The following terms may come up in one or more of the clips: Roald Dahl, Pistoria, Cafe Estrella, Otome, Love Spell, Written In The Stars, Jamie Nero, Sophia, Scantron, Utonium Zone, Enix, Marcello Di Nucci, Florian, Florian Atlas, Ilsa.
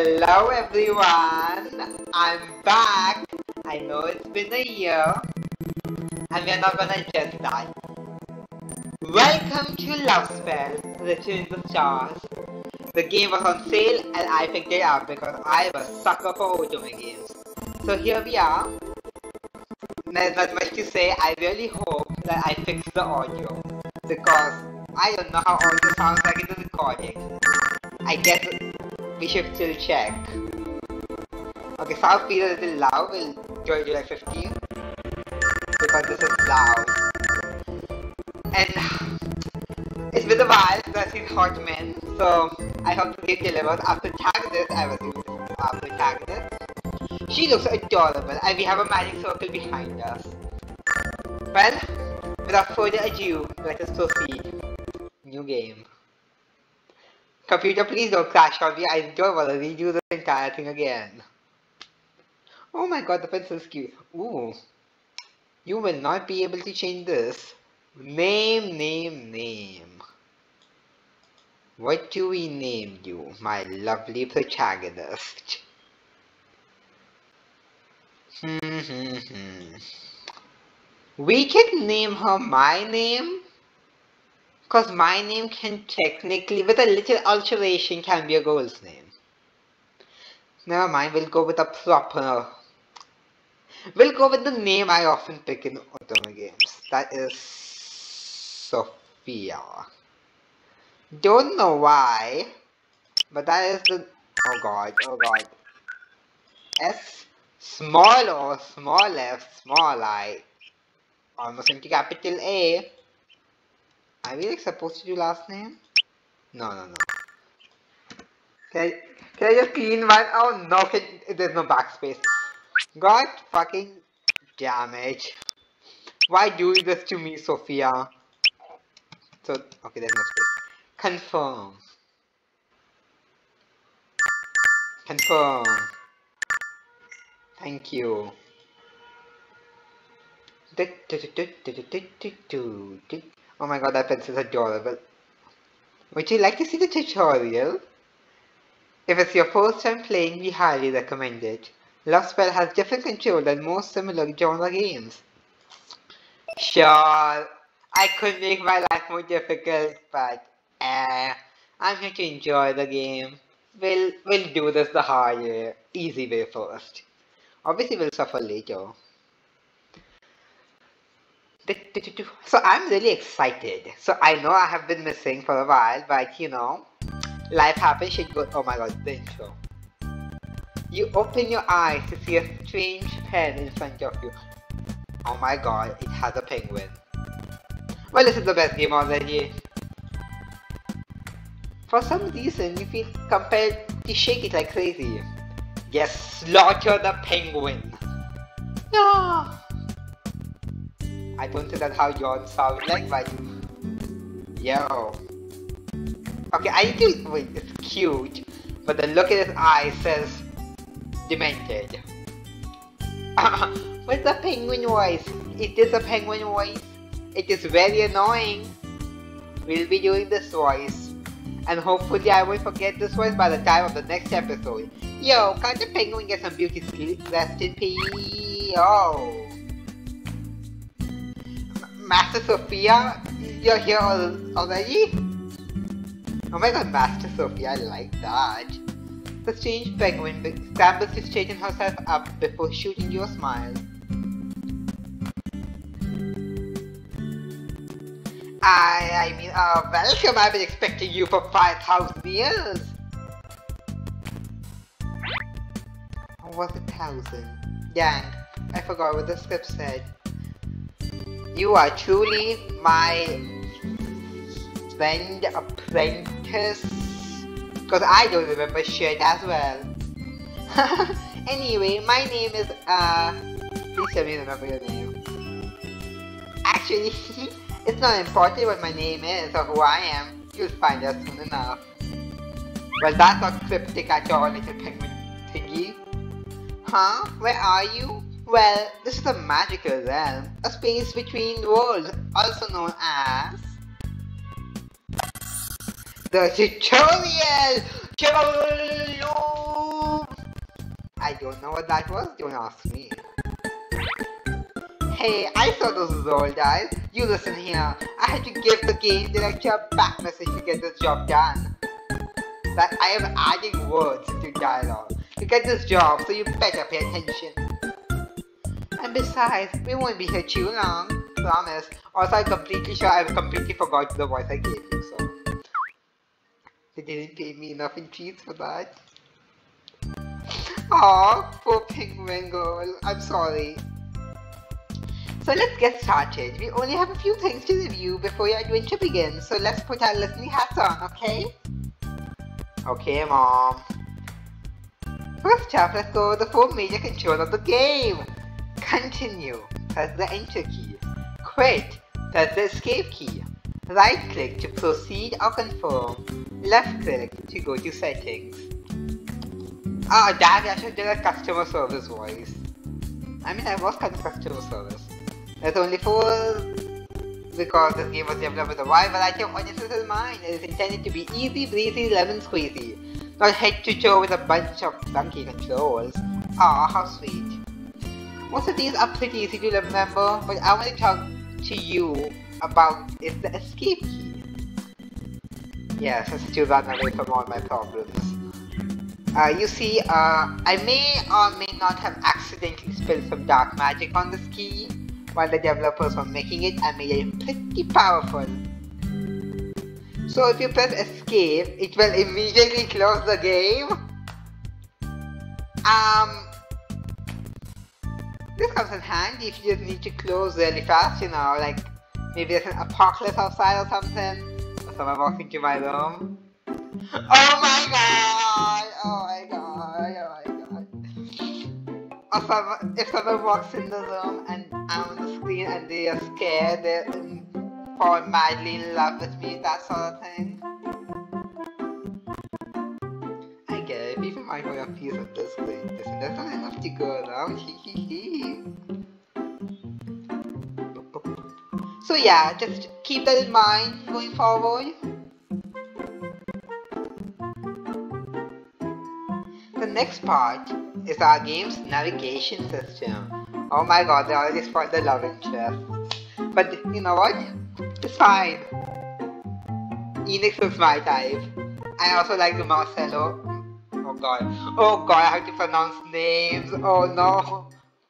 Hello everyone, I'm back. I know it's been a year and we're not gonna just die. Welcome to Love Spell, Written In The Stars. The game was on sale and I picked it up because I was a sucker for Otome games. So here we are. There's not much to say. I really hope that I fixed the audio because I don't know how audio sounds like in the recording. I guess we should still check. Okay, sound feels a little loud. We'll join July 15 because this is loud. And it's been a while since I've seen hot men, so I hope the game delivers. After tag this, I was using this. After tag this, she looks adorable, and we have a magic circle behind us. Well, without further ado, let us proceed. New game. Computer, please don't crash on me. I don't want to redo the entire thing again. Oh my god, the pencil's cute. Ooh. You will not be able to change this. Name. What do we name you, my lovely protagonist? We can name her my name. Because my name can technically, with a little alteration, can be a girl's name. Never mind, we'll go with a proper... We'll go with the name I often pick in Otome games. That is... Sophia. Don't know why, but that is the... Oh god. S, small O, small F, small I. Almost into capital A. Are we like supposed to do last name? No. Can I just clean one? Oh no, there's no backspace. God fucking damn it. Why do this to me, Sophia? So, okay, there's no space. Confirm. Thank you. Oh my god, that pencil is adorable. Would you like to see the tutorial? If it's your first time playing, we highly recommend it. Love Spell has different control than most similar genre games. Sure, I could make my life more difficult, but I'm here to enjoy the game. We'll do this the hard way, easy way first. Obviously, we'll suffer later. So I'm really excited. So I know I have been missing for a while, but you know, life happens, shit goes. Oh my god, the intro. You open your eyes to see a strange pen in front of you. Oh my god, it has a penguin. Well, this is the best game already. For some reason, you feel compelled to shake it like crazy. Yes, slaughter the penguin. No. I don't think that's how yawn sounds like, but yo. Okay, I need to. Wait, it's cute, but the look in his eye says demented. What's the penguin voice? Is this a penguin voice? It is very annoying. We'll be doing this voice, and hopefully I will forget this voice by the time of the next episode. Yo, can't the penguin get some beauty sleep? Rest in peace. Oh. Master Sophia, you're here already? Oh my god, Master Sophia, I like that. The strange penguin scrambles to straighten herself up before shooting you a smile. I mean, welcome, I've been expecting you for 5,000 years! Or was it 1,000? Dang, I forgot what the script said. You are truly my friend, apprentice, because I don't remember shit as well. Anyway, my name is, please tell me you remember your name. Actually, it's not important what my name is or who I am, you'll find out soon enough. Well, that's not cryptic at all, little penguin thingy. Huh? Where are you? Well, this is a magical realm, a space between worlds, also known as... the tutorial! I don't know what that was, don't ask me. Hey, I saw those old eyes. You listen here. I had to give the game director a back message to get this job done. But I am adding words into dialogue. You get this job, so you better pay attention. And besides, we won't be here too long. Promise. Also, I'm completely sure I've completely forgot the voice I gave you, so... They didn't pay me enough in treats for that. Aww, poor penguin girl. I'm sorry. So let's get started. We only have a few things to review before your adventure begins, so let's put our listening hats on, okay? Okay, Mom. First up, let's go over the four major controls of the game. Continue. Press the enter key. Quit. Press the escape key. Right click to proceed or confirm. Left click to go to settings. Ah, Dad, I should do a customer service voice. I mean, I was kind of customer service. That's only for because this game was developed with a wide variety of audiences in mind. It is intended to be easy, breezy, lemon squeezy, not head to toe with a bunch of clunky controls. Ah, how sweet. Most of these are pretty easy to remember, but I want to talk to you about is the escape key. Yes, it's to run away from all my problems. You see, I may or may not have accidentally spilled some dark magic on this key. While the developers were making it, I made it pretty powerful. So if you press escape, it will immediately close the game. This comes in handy if you just need to close really fast, you know, like maybe there's an apocalypse outside or something, or someone walks into my room. Oh my god! Oh my god! Oh my god! Or if someone walks in the room and I'm on the screen and they are scared, they fall madly in love with me, that sort of thing. I get it, people might want a piece of this greatness, and there's not enough to go around, hee. So yeah, just keep that in mind going forward. The next part is our game's navigation system. Oh my god, they already spoiled the love interest. But you know what? It's fine. Enix is my type. I also like the Marcello. Oh god. Oh god, I have to pronounce names. Oh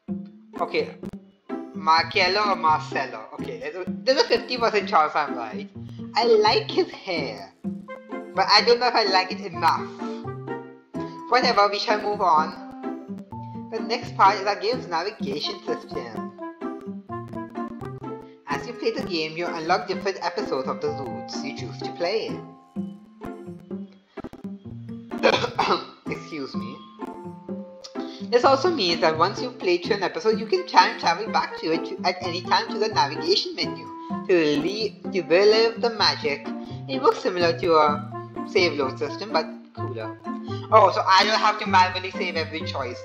no. Okay. Marcello or Marcello. Okay, there's a 50% chance I'm right. I like his hair. But I don't know if I like it enough. Whatever, we shall move on. The next part is our game's navigation system. As you play the game, you unlock different episodes of the routes you choose to play. Excuse me. This also means that once you've played through an episode, you can travel back to it at any time to the navigation menu to relive the magic. It works similar to a save load system, but cooler. Oh, so I don't have to manually save every choice.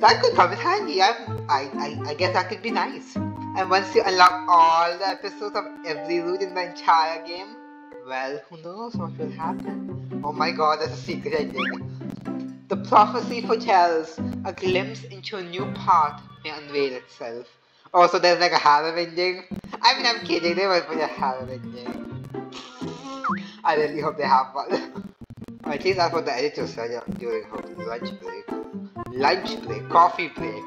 That could come in handy. I guess that could be nice. And once you unlock all the episodes of every route in the entire game, well, who knows what will happen. Oh my god, that's a secret ending. The prophecy foretells a glimpse into a new path may unveil itself. Oh, so there's like a harem ending? I mean, I'm kidding, there was a harem ending. I really hope they have one. Or at least that's what the editor said during her lunch break, coffee break.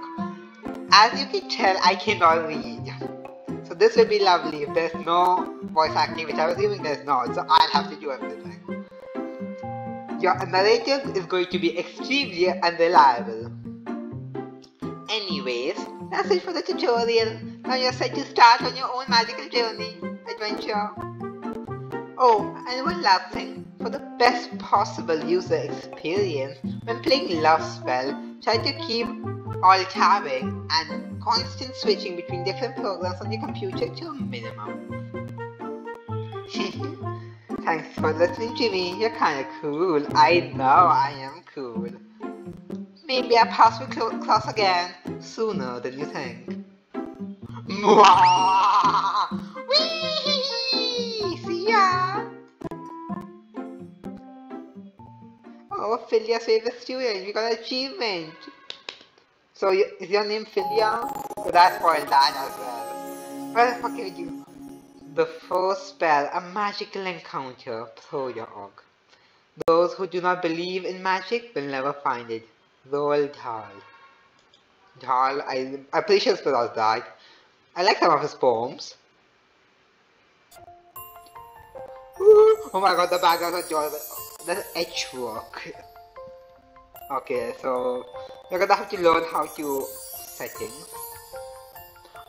As you can tell, I cannot read. So this will be lovely. If there's no voice acting, which I was assuming there's not, so I'll have to do everything. Your narrator is going to be extremely unreliable. Anyways, that's it for the tutorial. Now you're set to start on your own magical journey, adventure. Oh, and one last thing, for the best possible user experience when playing Love Spell, try to keep alt-tabbing and constant switching between different programs on your computer to a minimum. Thanks for listening to me, you're kinda cool, I know I am cool. Maybe our paths will cross again, sooner than you think. Mwah! Wee! Yeah. Oh, Philia saves a student. We got an achievement. So is your name Philia? So that's for that as well. What the fuck are you? The first spell, a magical encounter, Pistoria org. Those who do not believe in magic will never find it. Roald Dahl. Dahl, I'm pretty sure it's pronounced that. I like some of his poems. Ooh, oh my god, the background is adorable. That's edge work. Okay, so you're gonna have to learn how to settings.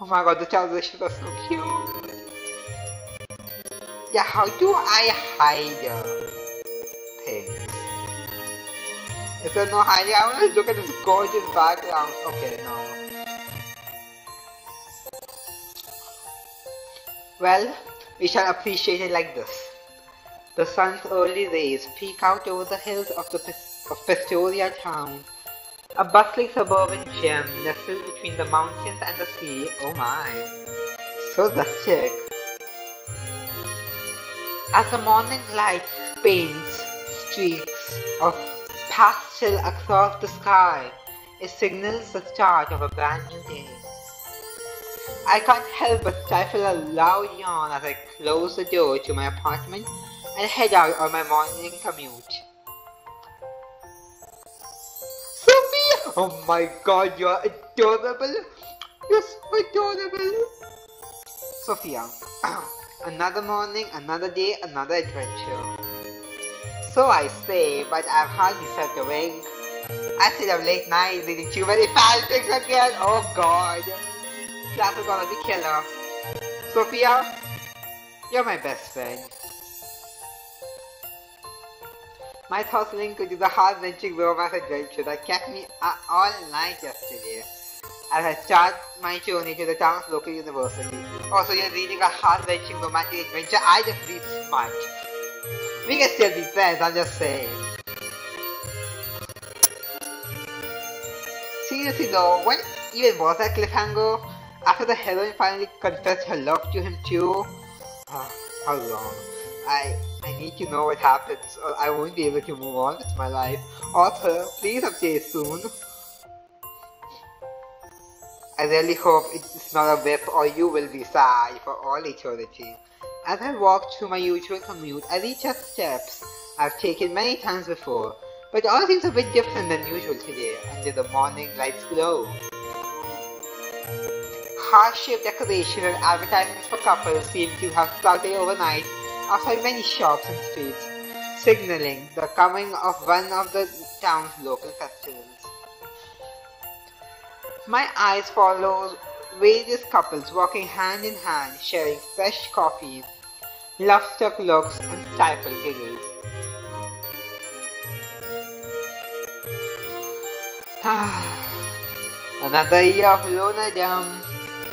Oh my god, the transitions are so cute. Yeah, how do I hide things? Is there no hiding? I wanna look at this gorgeous background. Okay, no. Well, we shall appreciate it like this. The sun's early rays peek out over the hills of Pistoria town, a bustling suburban gem nestled between the mountains and the sea. Oh my, so rustic. As the morning light paints streaks of pastel across the sky, it signals the start of a brand new day. I can't help but stifle a loud yawn as I close the door to my apartment and head out on my morning commute. Sophia! Oh my god, you're adorable! You're so adorable! Sophia. Another morning, another day, another adventure. So I say, but I've hardly slept a wink. I stayed up late night reading too many fanfics again! Oh god! That is gonna be killer. Sophia, you're my best friend. My thoughts linger to the heart-wrenching romance adventure that kept me all night yesterday as I start my journey to the town's local university. Also, you're reading a heart-wrenching romantic adventure. I just read smart. We can still be friends, I'm just saying. Seriously though, what even was that cliffhanger? After the heroine finally confessed her love to him too? How long? I need to know what happens or I won't be able to move on with my life. Author, please update soon. I really hope it's not a whip or you will be sad for all eternity. As I walk through my usual commute, I reach out steps I've taken many times before, but all seems a bit different than usual today under the morning light's glow. Heart-shaped decoration and advertisements for couples seem to have started overnight outside many shops and streets, signaling the coming of one of the town's local festivals. My eyes follow various couples walking hand in hand, sharing fresh coffees, love-struck looks, and stifled giggles. Another year of lonerdom.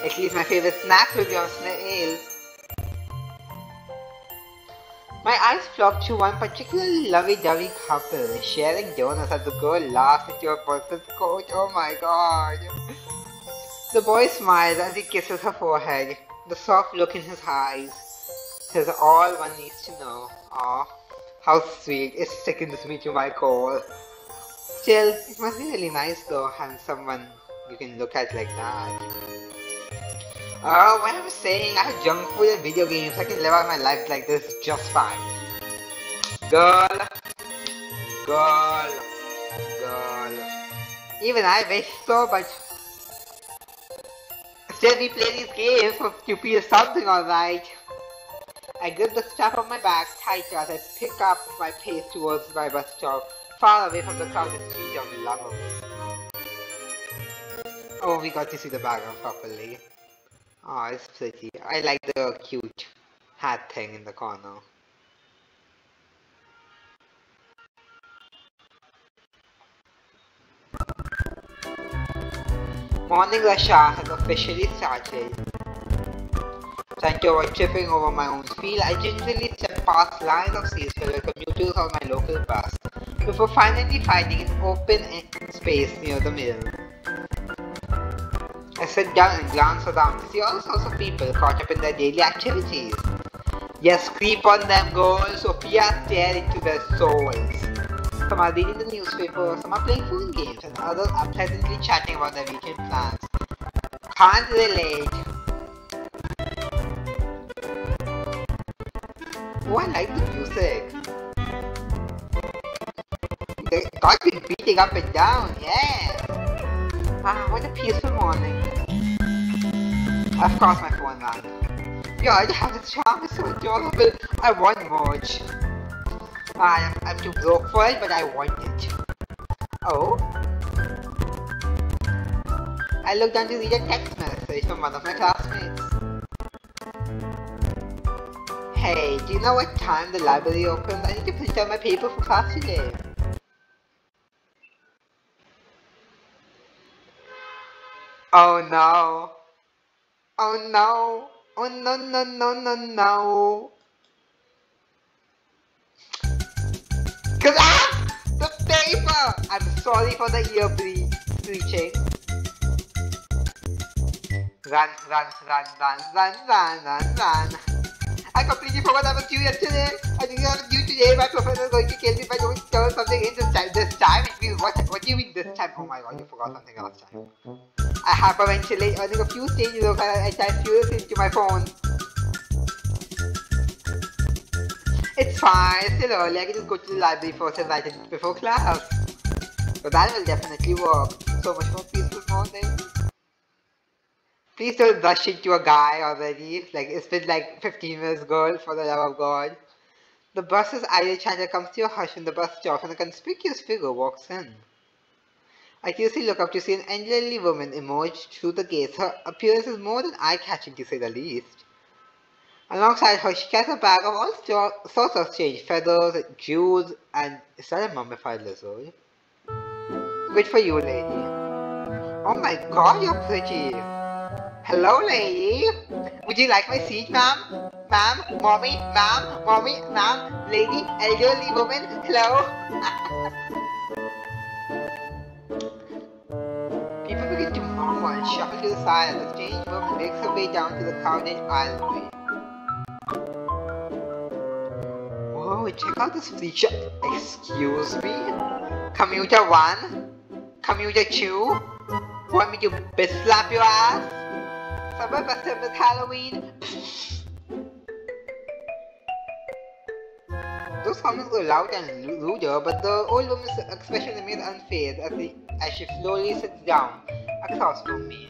At least my favorite snack will be on snails. My eyes flock to one particularly lovey-dovey couple sharing donuts as the girl laughs into her person's coat. Oh my god. The boy smiles as he kisses her forehead, the soft look in his eyes. Says all one needs to know. Aw, how sweet. It sickens me to my core. Still, it must be really nice though having someone you can look at like that. Oh, what I'm saying, I have junk food and video games. I can live out my life like this just fine. Girl. Even I wish so much. Still, we play these games for to feel something, alright. I grip the strap of my bag tighter as I pick up my pace towards my bus stop, far away from the crowded street of lovers. Oh, we got to see the background properly. Oh, it's pretty. I like the cute hat thing in the corner. Morning rush hour has officially started. Thank you for tripping over my own field. I gingerly step past lines of seasonal commuters on my local bus before finally finding an open space near the mirror. I sit down and glance around to see all sorts of people caught up in their daily activities. Yes, creep on them, girls. Sophia stared into their souls. some are reading the newspaper, some are playing phone games, and others are pleasantly chatting about their weekend plans. Can't relate. Oh, I like the music. They got me beating up and down, yes! Ah, what a peaceful morning. Of course my phone rang. You already have this charm, it's so adorable. I want more. I'm too broke for it, but I want it. Oh? I looked down to read a text message from one of my classmates. Hey, do you know what time the library opens? I need to print out my paper for class today. Oh no. Oh no. Oh no no no no no. Ah! The paper! I'm sorry for the ear breaching. Run, run, run, run, run, run, run, run. I completely forgot I was due yesterday. I didn't have a due today. My professor is going to kill me if I don't turn something in this time. This time? It means what? What do you mean this time? Oh my god, you forgot something last time. I hyperventilate, earning a few stages of her and I type furiously into my phone. It's fine, it's still early, I can just go to the library first and write it before class. So that will definitely work. So much more peaceful morning. Please don't rush into a guy already. Like, it's been like 15 minutes, girl, for the love of God. The bus's idle chatter comes to a hush when the bus stops and a conspicuous figure walks in. I curiously look up to see an elderly woman emerge through the gates. Her appearance is more than eye-catching, to say the least. Alongside her, she carries a bag of all sorts of strange feathers, jewels, and... Is that a mummified lizard? Good for you, lady. Oh my god, you're pretty. Hello, lady. Would you like my seat, ma'am? Ma'am? Mommy? Ma'am? Mommy? Ma'am? Lady? Elderly woman? Hello? And shuffled to the side as the strange woman makes her way down to the crowded alleyway. Whoa, check out this freak show. Excuse me? Commuter 1? Commuter 2? Want me to bitch slap your ass? Someone must have missed Halloween. Those comments were loud and ruder, but the old woman's expression remains unfazed as she slowly sits down. Across from me.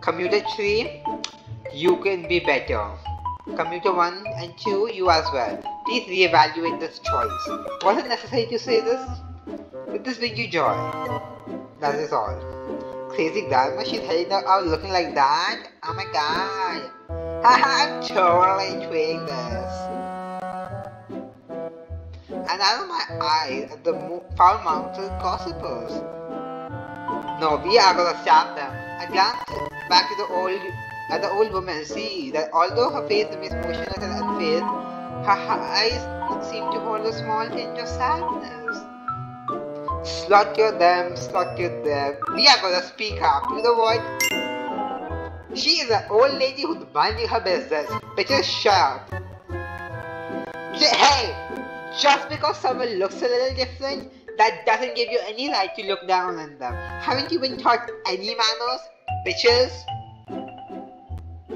Commuter 3, you can be better. Commuter 1 and 2, you as well. Please reevaluate this choice. Was it necessary to say this? Did this bring you joy? That is all. Crazy grandma, she's heading out looking like that? Oh my god. Haha, I'm totally enjoying this. And out of my eyes at the foul mountain gossipers. No, we are gonna stab them. I glance back to the old woman and see that although her face remains motionless and unfazed, her eyes seem to hold a small tinge of sadness. Slaughter them. We are gonna speak up. You know what? She is an old lady who's minding her business. Bitches, shut up. Hey! Just because someone looks a little different, that doesn't give you any right to look down on them. Haven't you been taught any manners, bitches?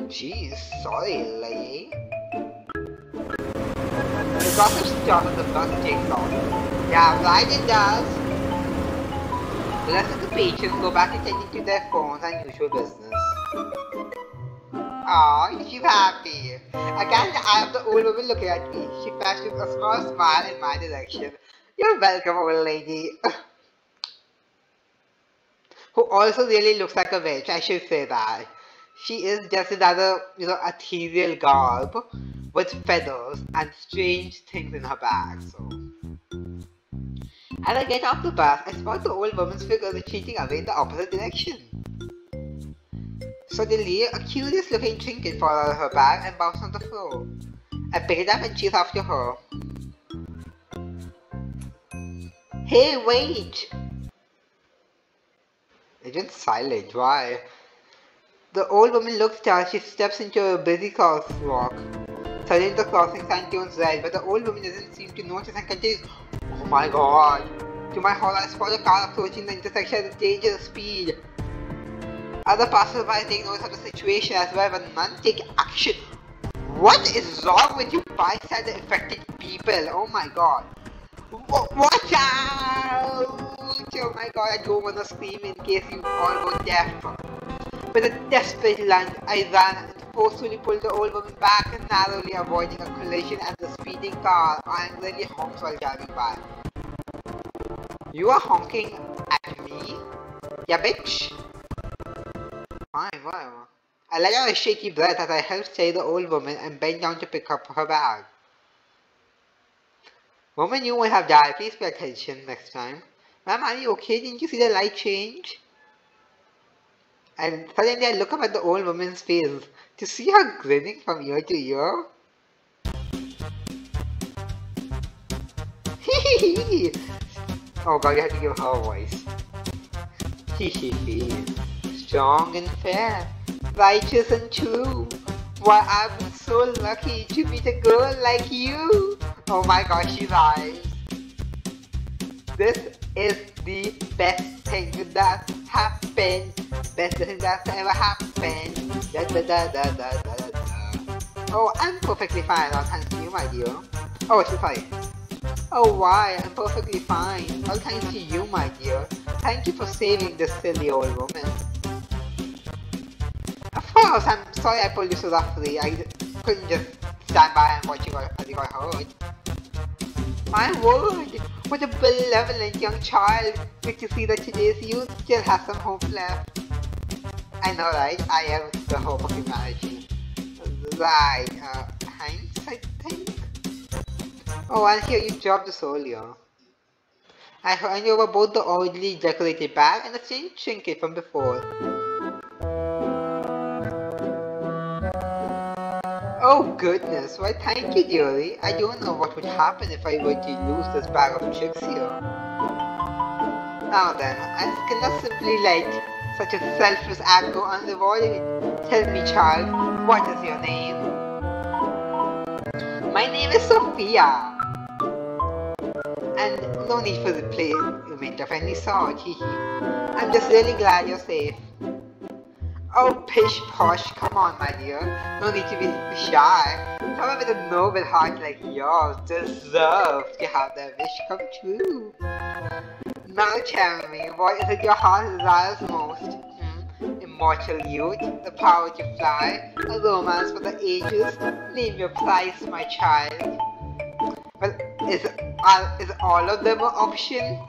Jeez, sorry, lady. The gossip stops and the bus takes off. Yeah, right it does. The rest of the patrons go back attending to their phones and usual business. Aww, she's happy. I catch the eye of the old woman looking at me. She flashes a small smile in my direction. You're welcome, old lady. Who also really looks like a witch, I should say that. She is just another, ethereal garb with feathers and strange things in her bag, so. As I get off the bus, I spot the old woman's figure retreating away in the opposite direction. Suddenly, a curious looking trinket fell out of her bag and bounced on the floor. I pick it up and chase after her. Hey, wait! Agent's silent, why? The old woman looks down as she steps into a busy crosswalk. studies the crossings and tunes well, but the old woman doesn't seem to notice and continues, "Oh my god!" To my horror, I spot a car approaching the intersection at a dangerous speed. Other passersby take notice of the situation as well, but none take action. What is wrong with you bystander affected people? Oh my god. Watch out! Oh my god, I don't wanna scream in case you all go deaf. With a desperate lunge, I ran and forcefully pulled the old woman back, and narrowly avoiding a collision as the speeding car angrily honks while driving by. You are honking at me? Ya bitch? Why? I let out a shaky breath as I helped steady the old woman and bent down to pick up her bag. "Woman, you won't have died. Please pay attention next time." "Ma'am, are you okay? Didn't you see the light change?" And suddenly I look up at the old woman's face to see her grinning from ear to ear. Hee. Oh god, you have to give her a voice. Hee. "Strong and fair, righteous and true. Why, I've been so lucky to meet a girl like you." Oh my gosh, she rhymes. "This is the best thing that happened. Best thing that's ever happened. Da, da, da, da, da, da, da." "Oh, I'm perfectly fine, all thanks to you, my dear." Oh, she's sorry. "Oh, why? I'm perfectly fine, all thanks to you, my dear. Thank you for saving this silly old woman." "Of course, I'm sorry I pulled you so roughly. I couldn't just stand by and watch you as you got hurt." "My word, what a benevolent young child. Good to see that today's youth still has some hope left." "I know, right? I am the hope of humanity." "Right, Heinz, I think." "Oh, and here you dropped the soldier." I hand over both the oddly decorated bag and the strange trinket from before. "Oh goodness, why thank you, dearie. I don't know what would happen if I were to lose this bag of tricks here." Now then, I cannot simply let such a selfless act go unrewarded. Tell me, child, what is your name? "My name is Sophia." "And no need for replacement of any sort, hee hee. I'm just really glad you're safe." "Oh, pish posh, come on, my dear. No need to be shy. Someone with a noble heart like yours deserves to have their wish come true. Now tell me, what is it your heart desires most? Immortal youth, the power to fly, a romance for the ages? Name your price, my child." "Well, is all of them an option?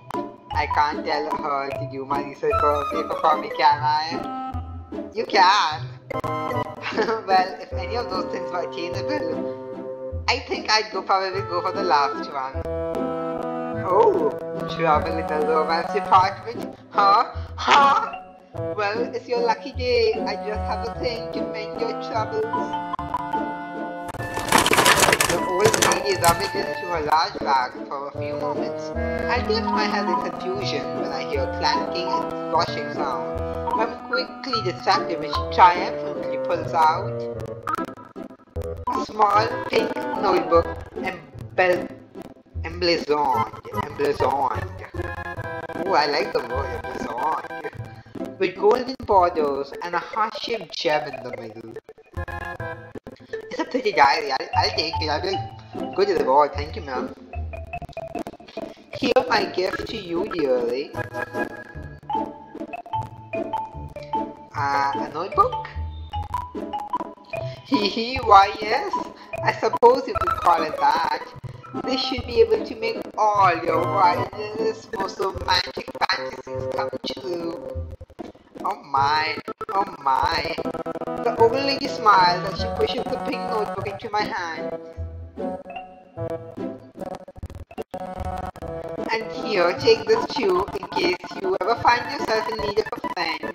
I can't tell her to do my research for me, can I?" "You can." "Well, if any of those things were attainable, I think I'd probably go for the last one." "Oh, trouble in the romance department, huh? Huh? Well, it's your lucky day. I just have a thing to mend your troubles." She rummages through her large bag for a few moments. I lift my head in confusion when I hear a clanking and sloshing sound. I'm quickly distracted when she triumphantly pulls out a small pink notebook emblazoned. Oh, I like the word emblazoned. With golden borders and a heart-shaped gem in the middle. "It's a pretty diary. I'll take it. I'll be good at the board. Thank you, ma'am. Here, my gift to you, dearie." A notebook? "Hee, why yes, I suppose you could call it that. This should be able to make all your wildest, most romantic fantasies come true." "Oh my, oh my." The old lady smiles as she pushes the pink notebook into my hand. "And here, take this too, in case you ever find yourself in need of a friend."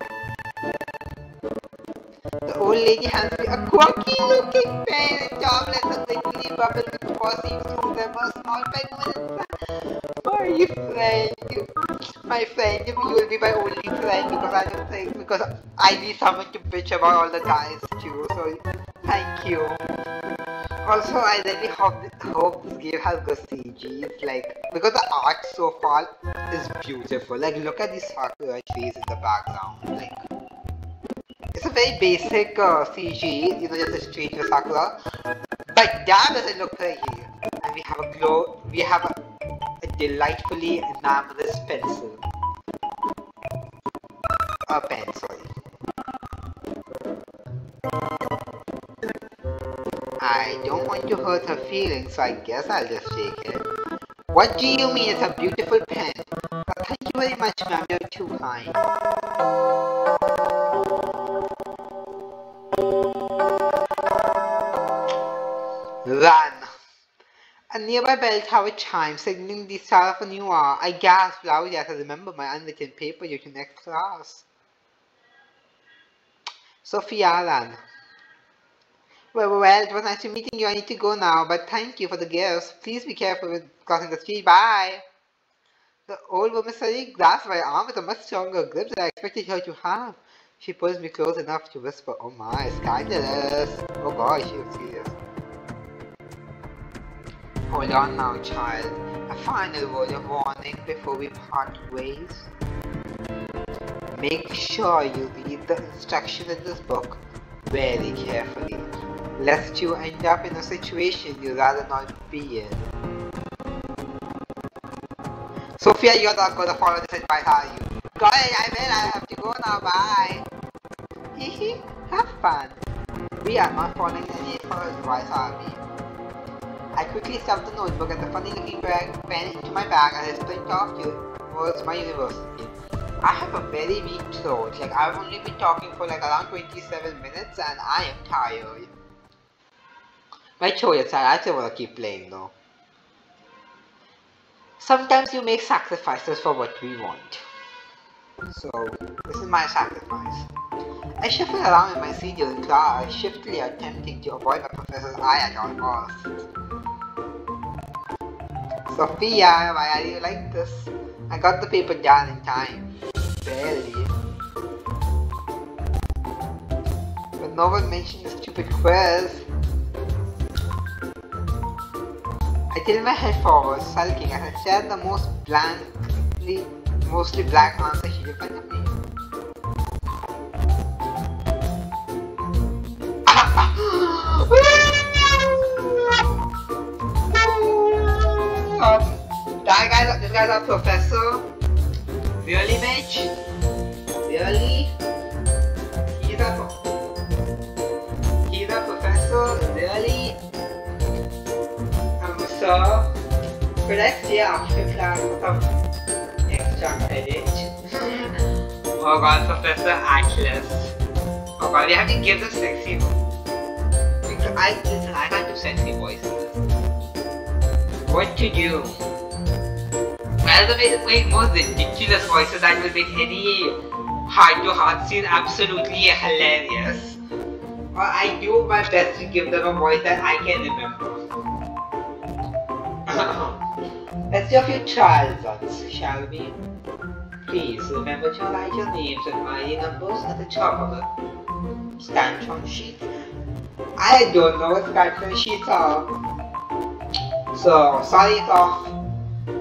The old lady hands me a quirky-looking pen and tablets of liquidy bubble with seems through them a small pen. My friend, you will be my only friend because I need someone to bitch about all the guys too. So, thank you. Also, I really hope this game has good CGs, like, because the art so far is beautiful. Like, look at these sakura trees in the background. Like, it's a very basic CG, you know, just a straight with sakura. But damn, does it look pretty. And we have a glow. We have a delightfully enamelous pencil. A pen, sorry. I don't want to hurt her feelings, so I guess I'll just take it. What do you mean? It's a beautiful pen. Well, thank you very much, ma'am. You're too kind. Run! A nearby bell tower chimes, signaling the start of a new hour. I gasped loudly as I remember my unwritten paper due to next class. Sophia ran. Well, it was nice to meeting you. I need to go now, but thank you for the gifts. Please be careful with crossing the street. Bye. The old woman suddenly grasped my arm with a much stronger grip than I expected her to have. She pulls me close enough to whisper, "Oh my, scandalous." Oh gosh, she was serious. Hold on now, child. A final word of warning before we part ways. Make sure you read the instructions in this book very carefully, lest you end up in a situation you'd rather not be in. Sophia, you're not gonna follow this advice, are you? Got it, I will, I have to go now, bye. Hehe, have fun. We are not following any further advice, are we? I quickly stuffed the notebook and the funny looking pen into my bag as I sprinted off towards my university. I have a very weak throat, like I've only been talking for like around 27 minutes and I am tired. My choice, I still want to keep playing though. Sometimes you make sacrifices for what we want. So, this is my sacrifice. I shuffle around in my seat during class, shiftily attempting to avoid my professor's eye at all costs. Sophia, why are you like this? I got the paper done in time. Barely. But no one mentioned the stupid quiz. I tilt my head forward, sulking as I shared the mostly blank answer sheet in front of me. This guy's our professor. Really, bitch? Really? He's a professor? Really? So, could I stay after class for some extra credit? Oh god, Professor Atlas. Oh god, we have to give them sexy. Listen, I can't do sexy voices. What to do? Well, the way to make more ridiculous voices that will make any heart-to-heart scene absolutely hilarious. Well, I do my best to give them a voice that I can remember. Let's see a few trial runs, shall we? Please remember to write your names and my numbers at the top of the scantron sheet. I don't know what scantron sheets are. So, sorry it's off.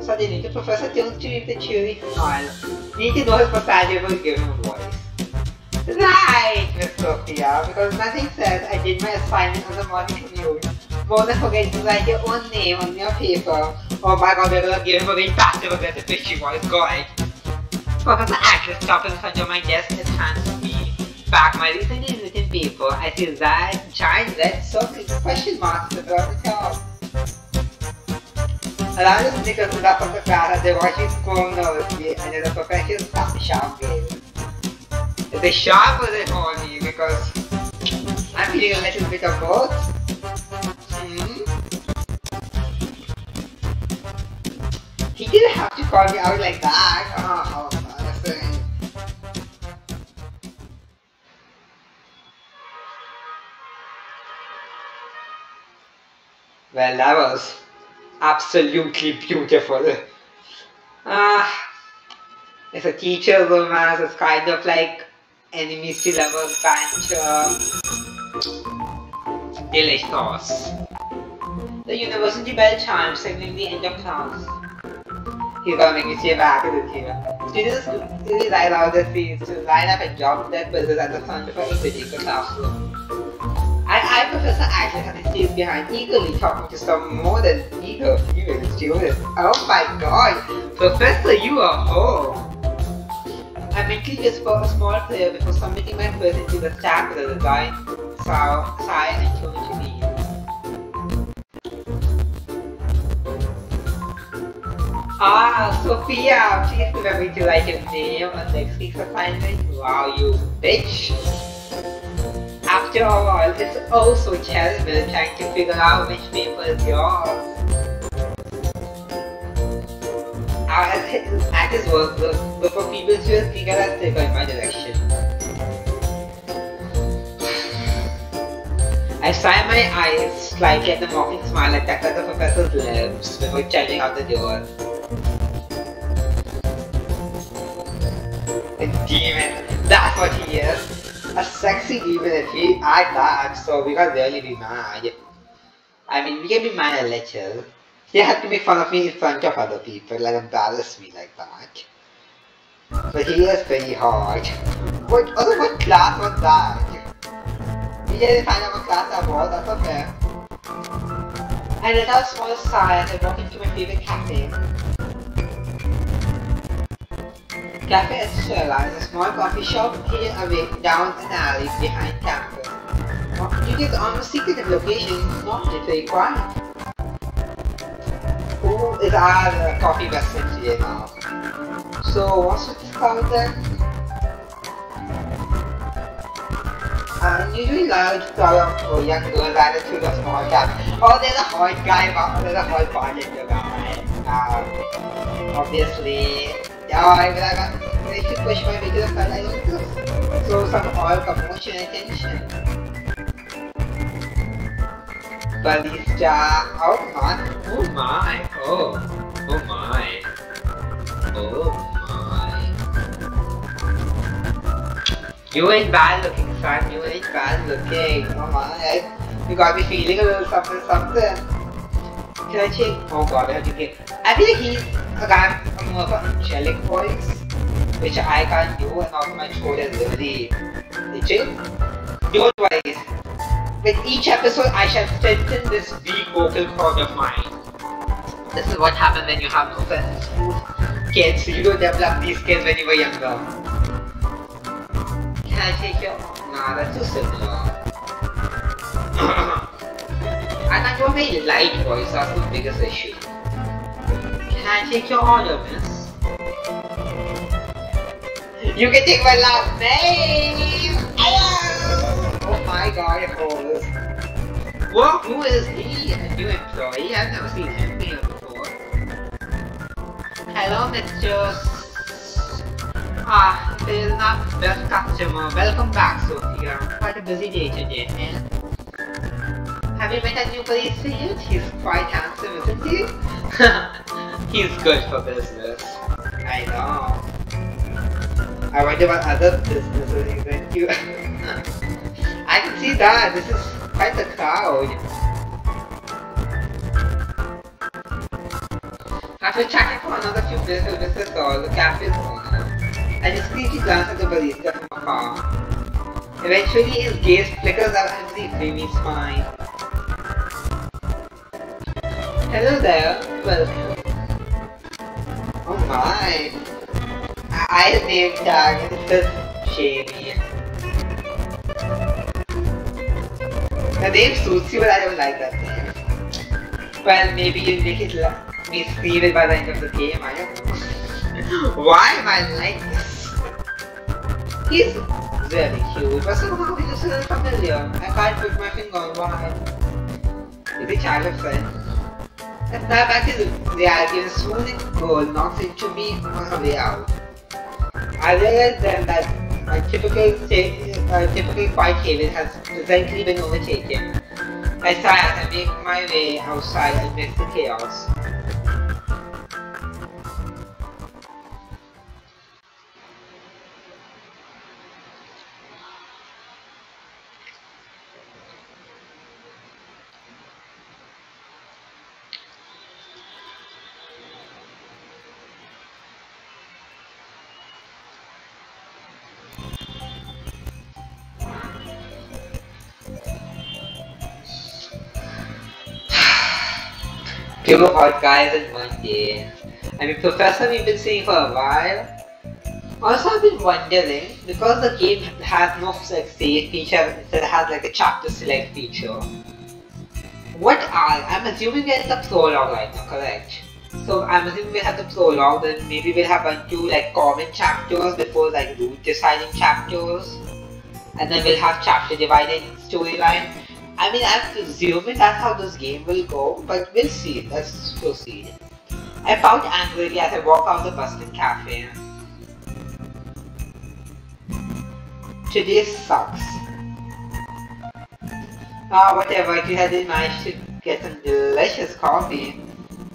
Suddenly, the professor turns to read the cheery smile. Need to know his personality will give him a voice. Right, Miss Sophia, because nothing says I did my assignment on the morning commute. Don't forget to write your own name on your paper. Oh my god, we're gonna give him a very passive-aggressive fishy voice, god. Professor Atlas stopped in front of my desk and hands me back my recently written paper. I see that giant red circle question marks above the top. Around the snickers with up on the class as they watch me squirm nervously and there's a professor's sharp gaze. Is it sharp or is it horny? Because I'm feeling a little bit of both. He didn't have to call me out like that. Oh, that's right. Well, that was absolutely beautiful. It's a teacher romance. It's kind of like enemies to lovers banter. Delicious. The university bell chimed, signaling the end of class. He's gonna make me stay back, isn't he? Students quickly line out their fields to line up and drop their quizzes at the front for exiting the classroom. And I, Professor Agnes, had to stay behind, eagerly talking to some more than eager viewing students. Oh my god! Professor, you are home! I mentally whispered a small prayer before submitting my quiz into the stack with a design, sigh, and turning to leave. Ah, Sophia, please remember to write your name on next week's assignment. Wow, you bitch! After all, it's oh so terrible trying to figure out which paper is yours. At his work, the people just figure out they go in my direction. I sighed my eyes slightly at the mocking smile attacked at the professor's lips before chiming out the door. A demon, that's what he is. A sexy demon if he act that, so we can really be mad. I mean, we can be mad a little. He had to make fun of me in front of other people, like embarrass me like that. But he is pretty hard. What class was that? We didn't find out what class that was, that's okay. I let out a small sigh and I walked into my favorite cafe. Cafe Estrella is a small coffee shop hidden away down an alley behind campus. Due to its almost secretive location, it's not particularly quiet. Who is our coffee vessel here now? So, what's with this crowd then? An unusually large crowd of young girls added to the small cabin. Oh, there's a hot guy, there's a hot bartender guy. Obviously. Yeah, I should push my video aside, I don't know. So, some oil commotion and tension. Barista, oh my, you ain't bad looking, son, you ain't bad looking, oh my, you got me feeling a little something, can I check, oh god, I have to get, I feel like he's a guy more of an angelic voice, which I can't do and not much more than really, don't worry. With each episode, I shall strengthen this weak vocal cord of mine. This is what happens when you have no kids. You don't develop these skills when you were younger. Can I take your... Nah, that's too similar. And I don't make light voice, that's the biggest issue. Can I take your order, miss? You can take my last name! Oh my god, it was. Whoa, who is he? A new employee? I've never seen him here before. Hello, Mr. Ah, there is not best customer. Welcome back, Sophia. Quite a busy day today, man. Have you met a new police agent? He's quite handsome, isn't he? He's good for business. I know. I wonder what other businesses he's into. I can see that, this is quite a crowd. After chatting for another few minutes with Mr. Saul, the cafe's owner, I discreetly glanced at the barista from afar. Eventually, his gaze flickers up and briefly meets mine. Hello there, welcome. Oh my! I named tag, it says Jamie. The name suits you, but I don't like that name. Well, maybe you'll make it me scream it by the end of the game, I don't know. Why am I like this? He's very cute, but somehow he looks a little familiar. I can't put my finger on why. He's a child of friend. And now back to reality, and soon it goal knocks into me on her way out. I realized then that my typical state typically quite haven has presently been overtaken. I sigh as I make my way outside and miss the chaos. Two hard guys in one day. I mean, Professor we've been seeing for a while. Also, I've been wondering, because the game has no like, save feature, instead it has like a chapter select feature. What are, I'm assuming we're in the prologue right now, correct? So I'm assuming we'll have the prologue, then maybe we'll have like two like common chapters before like route deciding chapters. And then we'll have chapter divided storyline. I mean, I'm presuming that's how this game will go, but we'll see. Let's proceed. I pouted angrily as I walked out of the busted cafe. Today sucks. Ah, whatever, I did manage to get some delicious coffee.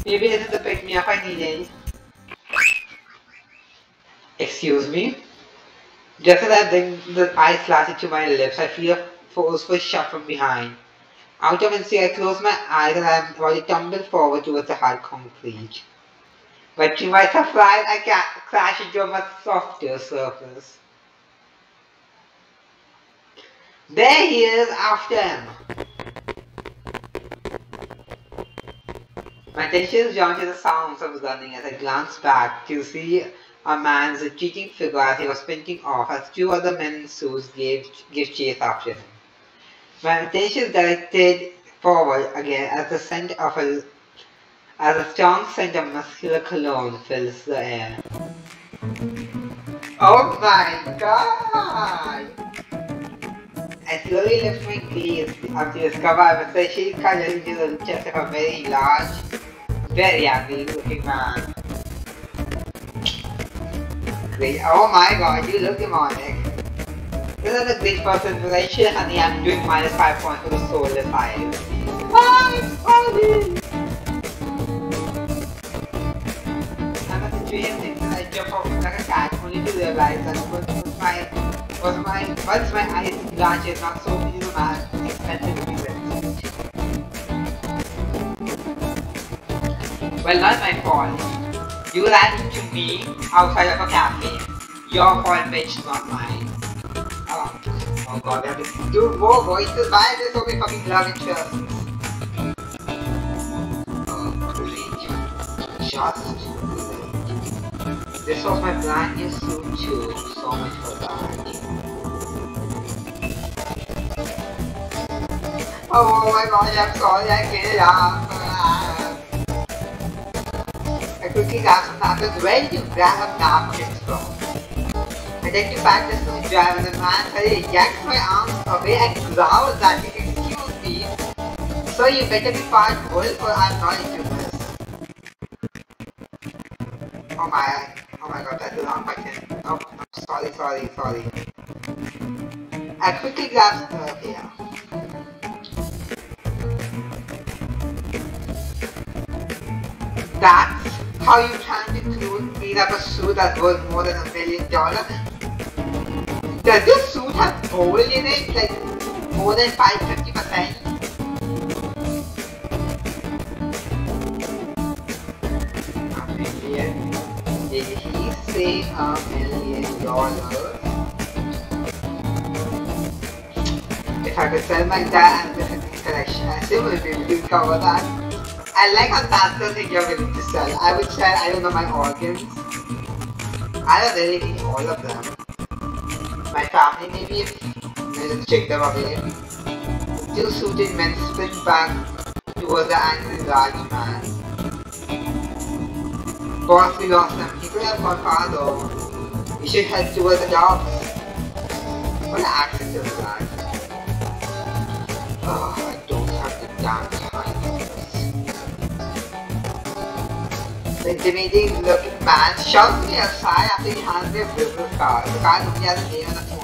Maybe this is the pick me up I needed. Excuse me? Just as I bring the ice glass to my lips, I feel a forceful shove from behind. Out of instinct, I close my eyes and I am already tumbled forward towards the hard concrete. But to my surprise, I crash into a much softer surface. There he is after him! My attention is drawn to the sounds of running as I glance back to see a man's retreating figure as he was sprinting off as two other men in suits gave chase after him. My attention is directed forward again as the scent of a strong scent of muscular cologne fills the air. Oh my god! I slowly lift my gaze up to discover I'm essentially colored into the chest of a very large, very ugly looking man. Great. Oh my god, you look demonic. This is a great person relation, honey. I'm doing -5 points for the soul desire. Hi, honey! I'm a situation thing that I jump off like a cat only to realize that once my eyes glance is not so many man expected to be with. Well, not my fault. You ran into me outside of a cafe. Your fault, bitch, not mine. Oh god, I have to do more voices. Why are there so many fucking love interests? Great. Just this was my brand new suit too. So much for that. Oh my god, I'm sorry, I can't laugh. I quickly grab some napkins. Where did you grab a napkin from? I then to pack this to drive and the man suddenly yanks my arms away and growls at me. Excuse me. So you better be part wolf or I'm not into this. Oh my god, that's the wrong question. Oh, sorry. I quickly grab some here. That's how you trying to clean up a suit that's worth more than $1 million? Does this suit have gold in it? Like, more than 50%? $1 million? Did he say $1 million? If I could sell my dad and this collection, I still would be able to cover that. I like how that's the thing you're willing to sell. I would sell, I don't know, my organs. I don't really need all of them. My family, maybe, if we'll check them away. Two suited men sprint back towards the angry large man. Boss, we lost them. He could have gone far though. We should head towards the docks. What an accent is that? Oh, I don't have the damn time. The intimidating looking man shoves me aside after he hands me a business card. The card only has a name and a phone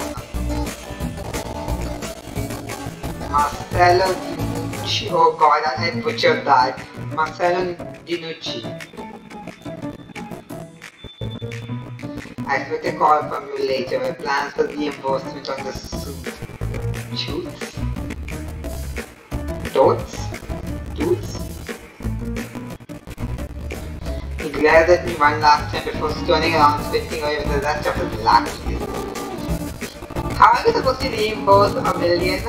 number. Marcello Di Nucci. Oh god, I butchered that. Marcello Di Nucci. I expect a call from you later with plans for reimbursement on the suit. Shoots? Totes? Toots? He glared at me one last time before turning around, sprinting away with the rest of his lackeys. How am I supposed to reimburse $1 million?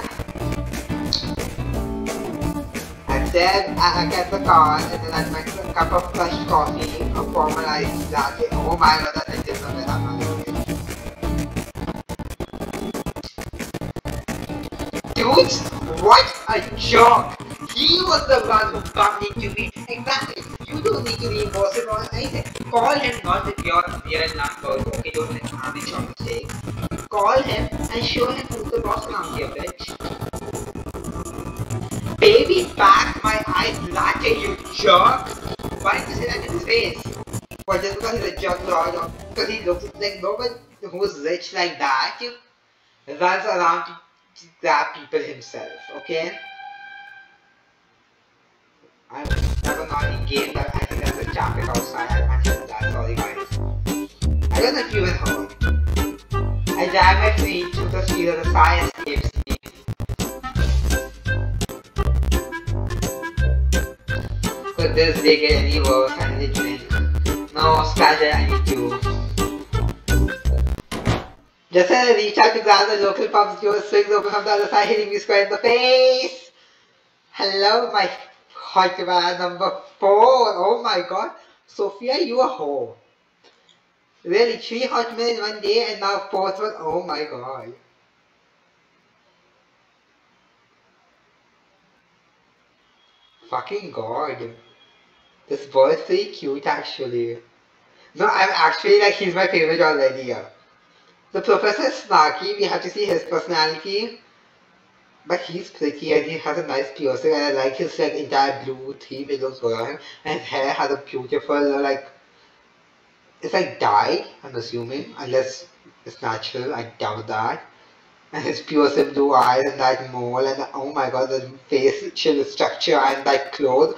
I Then I get the card and then I make a cup of fresh coffee, a formalized latte. Oh my god, I did something I'm not doing. Dudes, what a jerk! He was the one who bumped into me. Exactly. You don't need to be emotional or anything. Call him, not with your real numbers. Okay, don't let him have your mistakes. Call him and show him who's the boss around here, bitch. Baby, back my eyes, latte, you jerk! Why did you say that in his face? Well, just because he's a jerk, because he looks like no one who's rich like that, you runs around to grab people himself, okay? I'm never not in game, but I think there's a traffic outside, I can't that, sorry guys. I don't know if you were home. I drive my feet to the speed of the science games. This they get any worse and they change. No, scratch it, I need to. Just as I reach out to grab the local pubs, your swings open from the other side, hitting me square in the face. Hello, my hot cabana number 4. Oh my god. Sophia, you a hoe. Really, 3 hot men in one day and now 4th one. Oh my god. Fucking god. This boy is pretty cute actually. No, I'm actually like he's my favorite already. Yeah. The professor is snarky, we have to see his personality. But he's pretty and he has a nice piercing and I like his like entire blue theme, it looks good on him. And his hair has a beautiful like, it's like dyed, I'm assuming, unless it's natural, I doubt that. And his piercing blue eyes and that mole and oh my god, the facial structure and that clothes.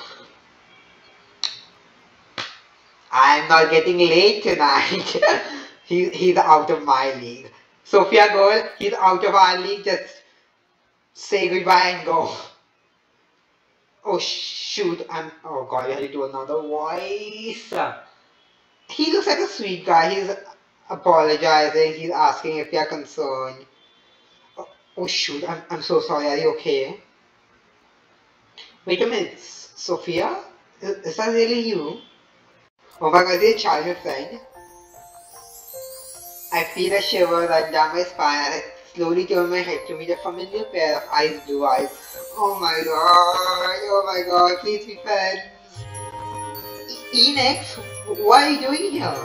I'm not getting late tonight. he's out of my league. Sophia girl, he's out of our league. Just say goodbye and go. Oh shoot, oh god, I had to do another voice. He looks like a sweet guy. He's apologizing. He's asking if you're concerned. Oh shoot, I'm so sorry, are you okay? Wait a minute, Sophia? Is that really you? Oh my god, is your childhood friend? I feel a shiver run down my spine and I slowly turn my head to meet a familiar pair of ice blue eyes. Oh my god, please be friends. Enix, what are you doing here?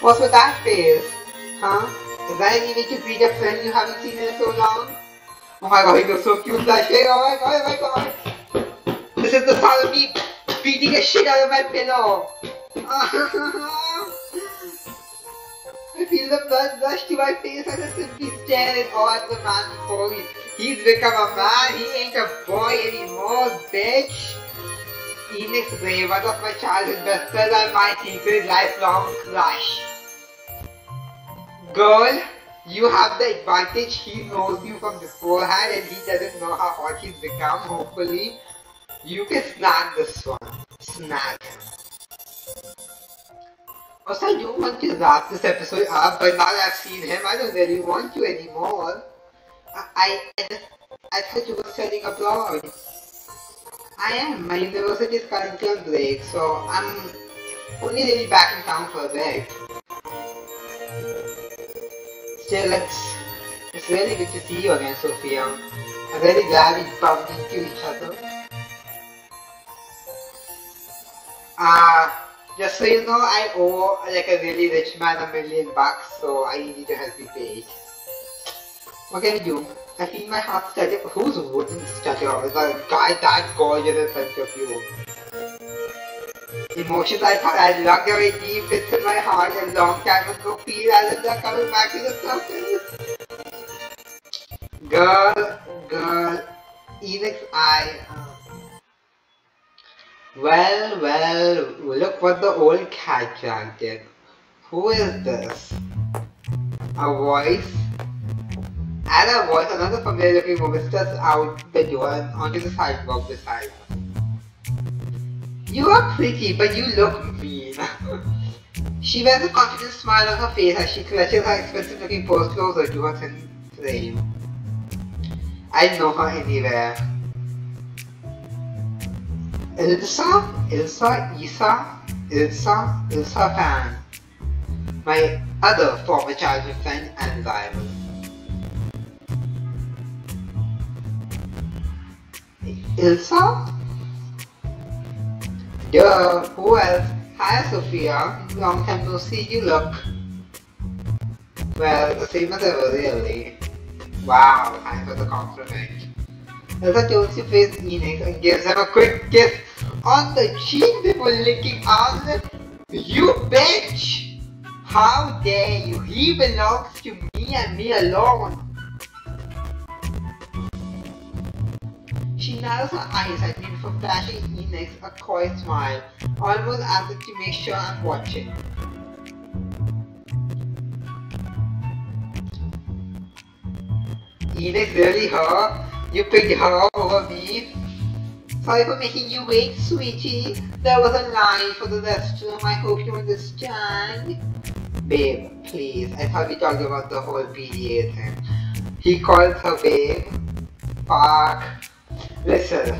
What's with that face? Huh? Is that any way to greet a friend you haven't seen in so long? Oh my god, he looks so cute, blushing. Oh my god. This is the sound of me beating the shit out of my pillow. I feel the blood rush to my face and I simply stare in awe at the man before me. He's become a man, he ain't a boy anymore, bitch. Enix Ray, one of my childhood best friends and my secret lifelong crush. Girl, you have the advantage, he knows you from beforehand and he doesn't know how hot he's become. Hopefully, you can snag this one. Snag him. Also, I do want to wrap this episode up, but now that I've seen him, I don't really want you anymore. I thought you were setting abroad. I am. My university is currently on break, so I'm only really back in town for a bit. Still, it's really good to see you again, Sophia. I'm really glad we bumped into each other. Just so you know, I owe like a really rich man $1 million, so I need to help you pay it. What can we do? I feel my heart stutter. Who's wooden stutter? Is that guy that gorgeous in front of you? Emotions I thought I locked away deep within my heart a long time ago feel as if they're coming back to the surface. Girl, Enix, Well, look what the old cat chanted. Who is this? A voice? At a voice, another familiar looking woman steps out the door and onto the sidewalk beside her. You are pretty, but you look mean. She wears a confident smile on her face as she clutches her expensive looking purse closer to her thin frame. I had no idea. Ilsa fan. My other former childhood friend and rival. Ilsa? Duh, who else? Hi Sophia, long time no see you look. Well, same as ever really. Wow, thanks for the compliment. Elsa turns to face Enix and gives him a quick kiss on the cheek before licking out the... You bitch! How dare you! He belongs to me and me alone! She narrows her eyes at me before flashing Enix a coy smile, almost as if to make sure I'm watching. Enix, really her? You picked her over me? Sorry for making you wait, sweetie. There was a line for the restroom. I hope you understand. Babe, please. I thought we talked about the whole PDA thing. He calls her babe. Fuck. Listen.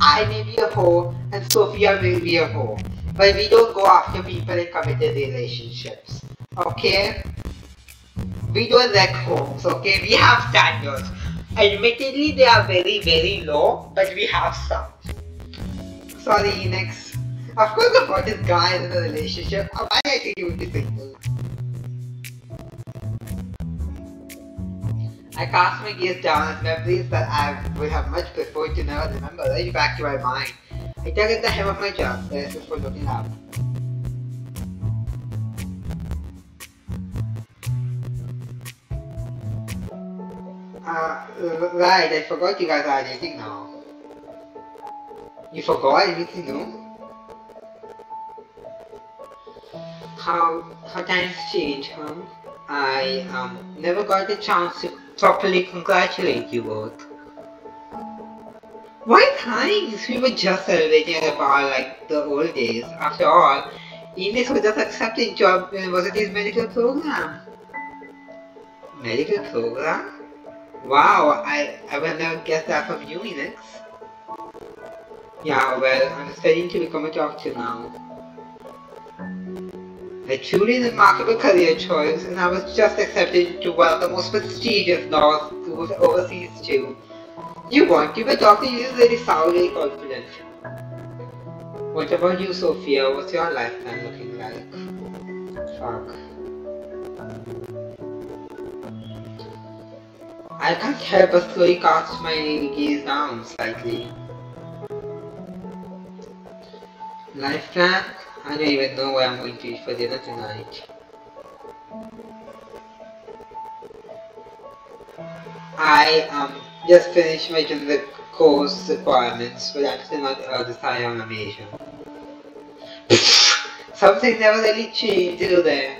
I may be a whore and Sophia may be a whore. But we don't go after people in committed relationships. Okay? We don't wreck homes, okay? We have standards. Admittedly, they are very, very low, but we have some. Sorry, Enix. Of course, the hottest guy is in a relationship. Why do I think you would be single? I cast my gaze down at memories that I would have much preferred to never remember, right back to my mind. I tug at the hem of my dress before looking up. Right, I forgot you guys are dating now. You forgot everything, no? How times change, huh? I never got the chance to properly congratulate you both. Why thanks? We were just celebrating at a bar like the old days. After all, Enix was just accepted to our university's medical program. Medical program? Wow, I will never guess that from you, Enix. Yeah, well, I'm studying to become a doctor now. A truly remarkable career choice, and I was just accepted to one of the most prestigious law schools overseas too. You want to be a doctor, you're really solidly confident. What about you, Sophia? What's your lifetime looking like? Fuck. I can't help but slowly cast my gaze down slightly. Life plan? I don't even know what I'm going to eat for dinner tonight. I just finished my general course requirements, but I'm still not decided on a major. Something never really changed till then.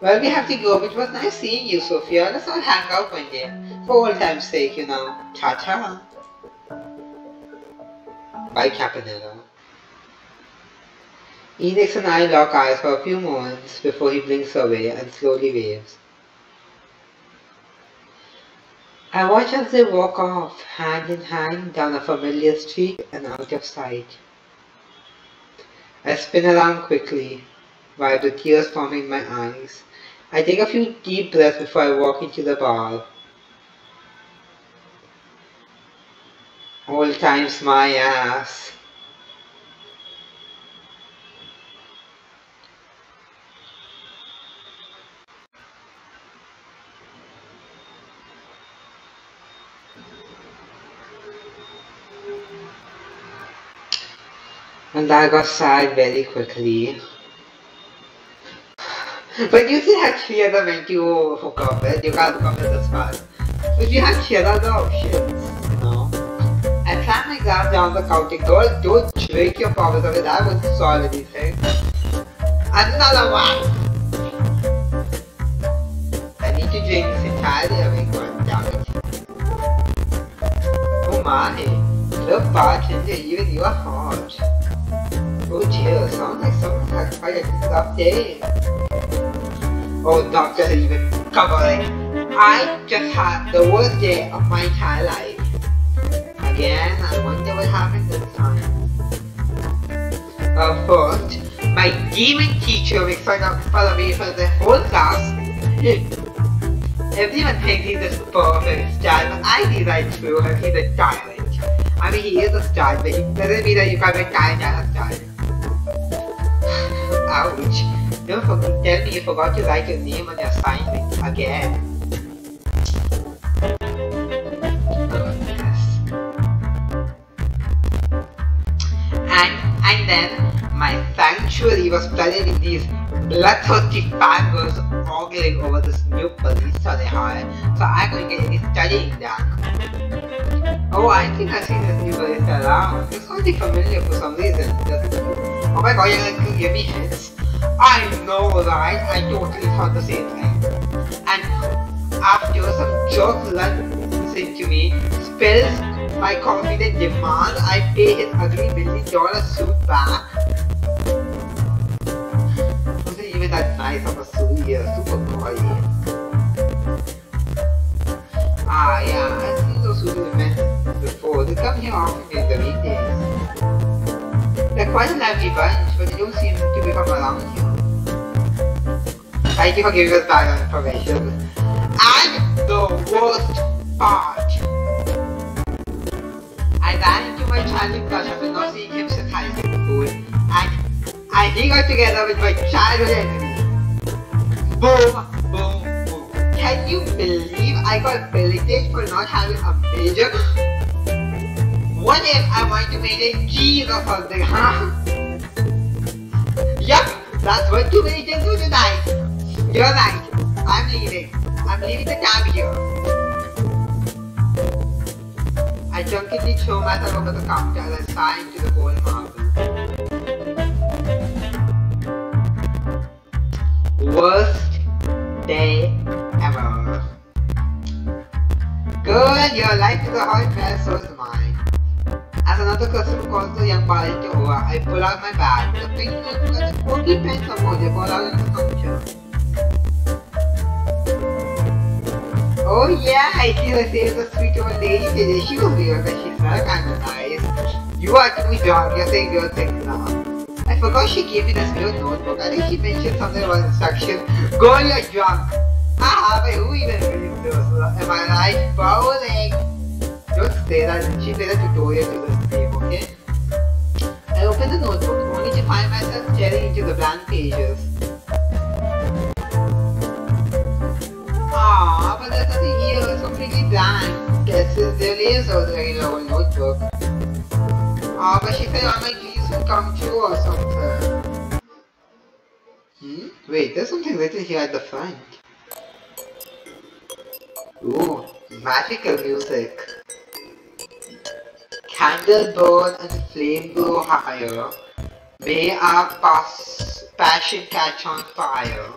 Well, we have to go, but it was nice seeing you, Sophia. Let's all hang out one day. For old time's sake, you know. Ta-ta. Bye, Caponella. Enix and I lock eyes for a few moments before he blinks away and slowly waves. I watch as they walk off, hand in hand, down a familiar street and out of sight. I spin around quickly, while the tears forming my eyes. I take a few deep breaths before I walk into the bar. Old times my ass. And I got sad very quickly. But you still had Shira when you hook up, right? You can't hook up with this part. But you had Shira the options, no? I slammed my glass down the counter. Girl, don't drink your promise of it. I wouldn't solve anything. Another one! I need to drink this entirely away, god damn it. Oh my, look, bartender, even you are hot. Oh dear, sounds like someone's had quite a tough day. Oh, doctor, even covering I just had the worst day of my entire life. Again, I wonder what happened this time. First, my demon teacher makes fun of me for the whole class. Everyone thinks he's this perfect style, but I think I true her, he's a tyrant. I mean, he is a style, but it doesn't mean that you can't be tyrant out of style. Ouch. Don't forget, tell me you forgot to write your name on your assignment again. Goodness. And then, my sanctuary was flooded in these bloodthirsty fangirls ogling over this new police that they hired, so I couldn't get any studying done. Oh, I think I've seen this new police around. It's only familiar for some reason. Oh my god, you're going to give me hints. I know, right? I totally thought the same thing. And after some jerk listened to me, spills my confident demand, I pay his ugly $1 million suit back. That nice of a Sophia, super coy. Yeah, I've seen those who do events before. They come here often during the weekdays. They're quite a lively bunch, but they don't seem to become around here. Thank you for giving us background information. And the worst part, I ran into my childhood crush after not seeing him since high school, and he got together with my childhood enemy. Boom, boom, boom. Can you believe I got belted for not having a major? What if I want to make a cheese or something, huh? Yup, that's what you made do tonight. You're right. I'm leaving. I'm leaving the tab here. I drunkenly threw myself over the counter and signed to the whole marble. Worst day ever. Girl, your life is a hot mess, so is mine. As another customer calls the young bar into over, I pull out my bag. The pink notes and the pokey pens are more, they fall out in the counter. Oh yeah, I see her save the sweet old lady today. She was weird, but she's not kind of nice. You are too drunk, you're saying weird things now. I forgot she gave me this new notebook. I think she mentioned something about instruction. Girl, you're drunk. Haha, but who even reads those? Am I right? Bowling. Don't say that. She made a tutorial to this game, okay? I opened the notebook only to find myself staring into the blank pages. Aww, but there's nothing here. It's completely blank. Guesses their leaves are the regular notebook. Aww, but she said all my dreams will come true or something. Wait, there's something written here at the front. Ooh, magical music. Candle burn and flame grow higher. May our passion catch on fire.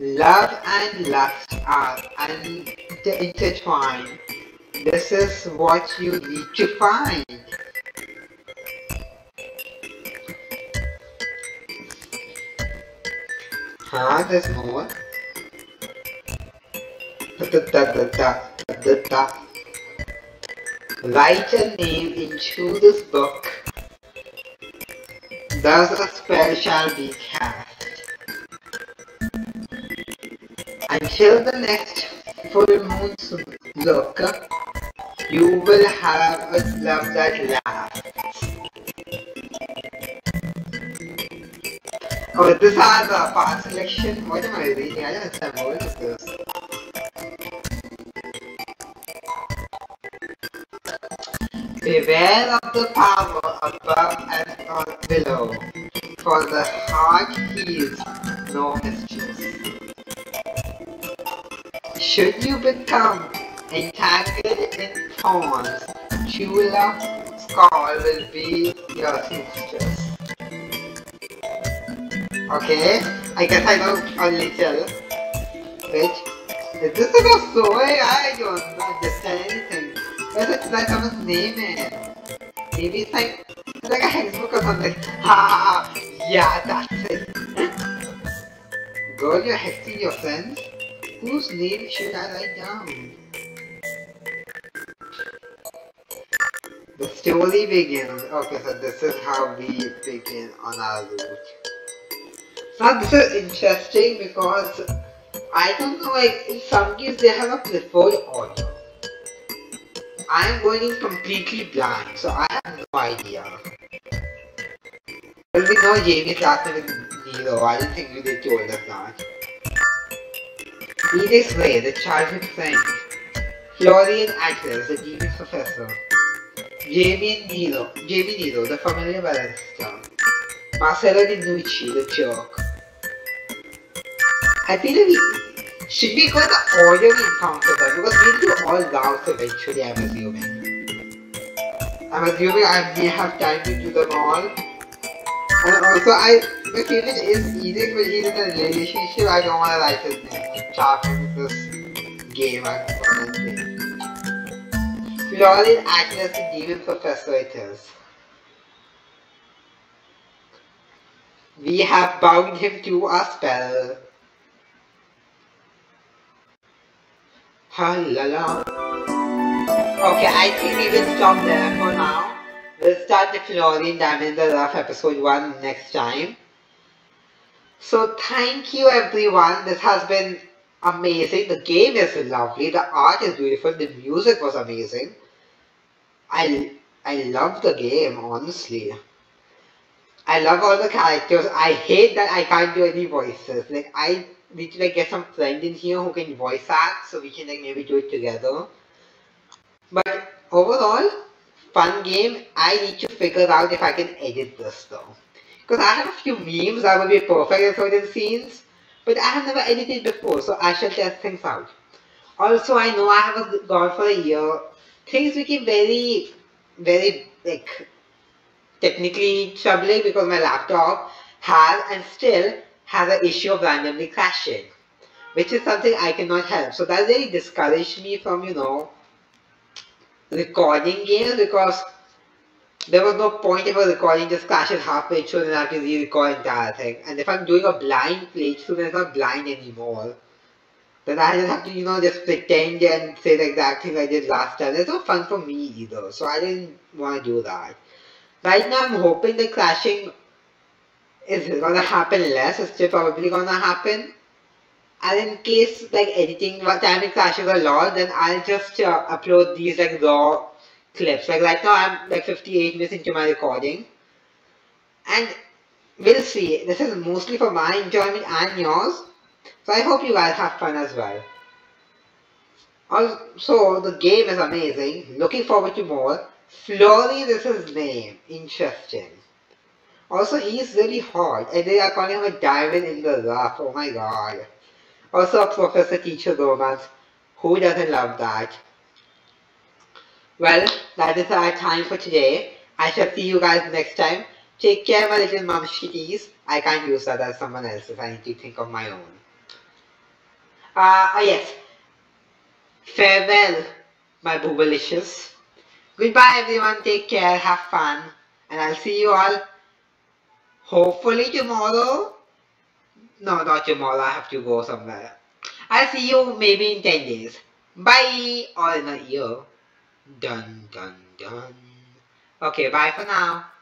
Love and lust are intertwined. This is what you need to find. Huh? There's more? Write a name into this book. Thus a spell shall be cast. Until the next full moon's look, you will have a love that lasts. Oh, these are the part selection. What am I reading? I don't understand what is this. Beware of the power above and on below, for the heart heals no mistress. Should you become entangled in thorns, true love's call will be your mistress. Okay, I guess I know a little. Wait, is this like a story? I don't understand anything. Where did I come with name in? Maybe it's like a textbook or something. Ha! Yeah, that's it. Girl, you're hexing your friends? Whose leaf should I lie down? The story begins. Okay, so this is how we begin on our route. Now this is interesting because I don't know, like in some games they have a preferred order. I am going in completely blind, so I have no idea. There'll be no Jamie starting with Nero, I don't think they told us that. Edith Ray, the childhood friend. Florian Atlas, the genius professor. Jamie Nero, the familiar barrister. Marcello Di Nucci, the jerk. I feel like we should be going the order we encountered them because we'll do all routes eventually, I'm assuming. I may have time to do them all. And also, my favorite is Edith, but he's in a relationship. I don't want to write his name. Charming with this game, I honestly. Florian Atlas, the demon professor it is. We have bound him to our spell. Ha-la-la. Okay, I think we will stop there for now. We'll start the Florian Diamond in the Rough episode 1 next time. So thank you everyone. This has been amazing. The game is lovely. The art is beautiful. The music was amazing. I love the game, honestly. I love all the characters. I hate that I can't do any voices. Like, I need to like get some friend in here who can voice act so we can like maybe do it together. But overall, fun game. I need to figure out if I can edit this though. Because I have a few memes that would be perfect in certain scenes. But I have never edited before, so I shall test things out. Also, I know I have gone for a year. Things became very, very like technically troubling because my laptop has and still has an issue of randomly crashing, which is something I cannot help. So that really discouraged me from, you know, recording games because there was no point if I was recording just crashes halfway through and I have to re-record the entire thing. And if I'm doing a blind playthrough, then it's not blind anymore. Then I just have to, you know, just pretend and say the exact thing I did last time. It's not fun for me either, so I didn't want to do that. Right now I'm hoping the crashing is gonna happen less. It's still probably gonna happen. And in case like editing time it crashes a lot, then I'll just upload these like raw clips. Like right now I'm like 58 minutes into my recording and we'll see. This is mostly for my enjoyment and yours, so I hope you guys have fun as well. Also, the game is amazing. Looking forward to more. Florian is his name. Interesting. Also, he's really hot and they are calling him a diamond in the rough. Oh my god. Also a professor-teacher romance. Who doesn't love that? Well, that is our time for today. I shall see you guys next time. Take care, my little mumshitties. I can't use that as someone else's. I need to think of my own. Yes. Farewell, my boobalicious. Goodbye, everyone. Take care. Have fun. And I'll see you all hopefully tomorrow. No, not tomorrow. I have to go somewhere. I'll see you maybe in 10 days. Bye. Or in a year. Dun dun dun. Okay, bye for now.